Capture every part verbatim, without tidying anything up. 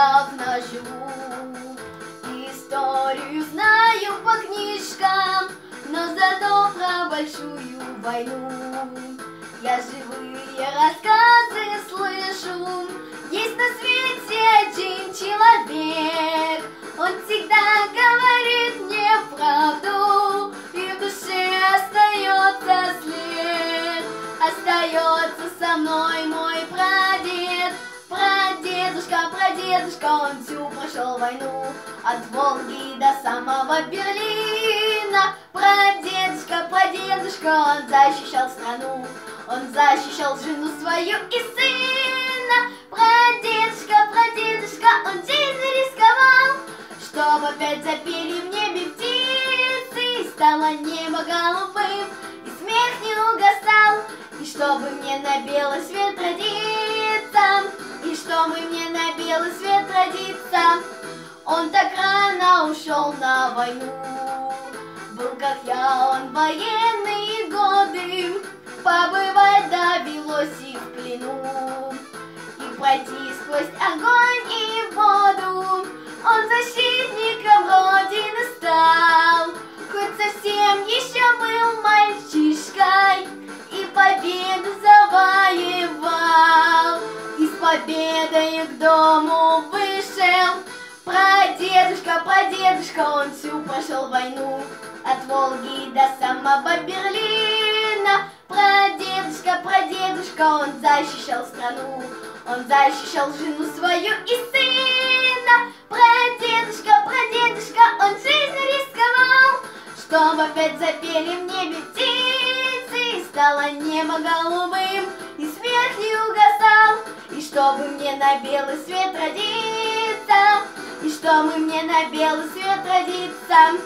годах наживу. Историю знаю по книжкам, но зато про большую войну я живые рассказы слышу. Есть на свете один человек, он всегда говорит мне правду, и в душе остается след. Остается со мной мой прадед, прадедушка, прадедушка, он всю прошел войну, от Волги до самого Берлина. Прадедушка, прадедушка, он защищал страну, он защищал жену свою и сына. Прадедушка, прадедушка, он жизнь рисковал, чтобы опять запели в небе птицы, и стало небо голубым, и смех не угасал, и чтобы мне на белый свет родиться, и чтобы мне на белый свет родиться. Он так рано ушел на войну, был как я он в военные годы, побывать довелось и в плену, и пройти сквозь огонь и воду. Он защитником Родины стал, хоть совсем еще был мальчишкой, и победу завоевал, и с победой к дому вышел. Прадедушка, прадедушка, он всю прошел войну, от Волги до самого Берлина. Прадедушка, прадедушка, он защищал страну, он защищал жену свою и сына. Прадедушка, прадедушка, он жизнь рисковал, чтобы опять запели в небе птицы, и стало небо голубым, и смех не угасал, и чтобы мне на белый свет родиться, и чтобы мне на белый свет родиться.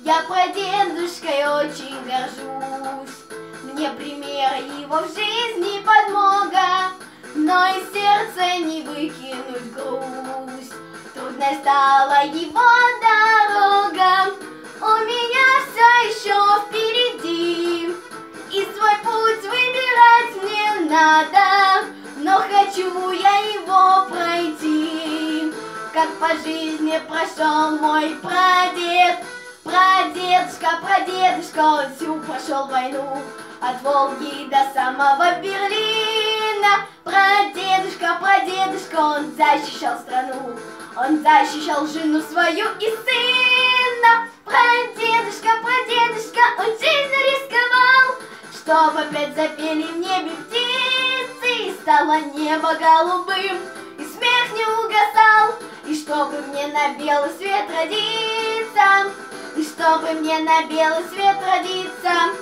Я прадедушкой очень горжусь, мне пример его в жизни подмога, но из сердца не выкинуть грусть. Трудной стала его дорога, у меня все еще впереди, и свой путь выбирать мне надо, но хочу я его пройти. Как по жизни прошел мой прадед, прадедушка, прадедушка, он всю прошел войну, от Волги до самого Берлина. Прадедушка, прадедушка, он защищал страну, он защищал жену свою и сына. Прадедушка, прадедушка, он жизнь рисковал, чтобы опять запели в небе птицы, и стало небо голубым, и смех не угасал, и чтобы мне на белый свет родиться, и чтобы мне на белый свет родиться.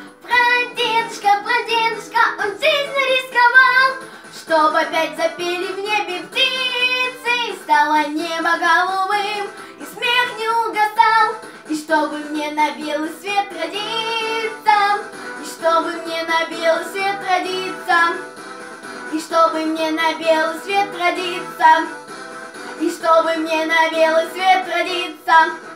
Прадедушка, прадедушка, он жизнь рисковал, чтобы опять запели в небе птицы, и стало небо голубым, и смех не угасал, и чтобы мне на белый свет родиться, и чтобы мне на белый свет родиться, и чтобы мне на белый свет родиться, и чтобы мне на белый свет родиться.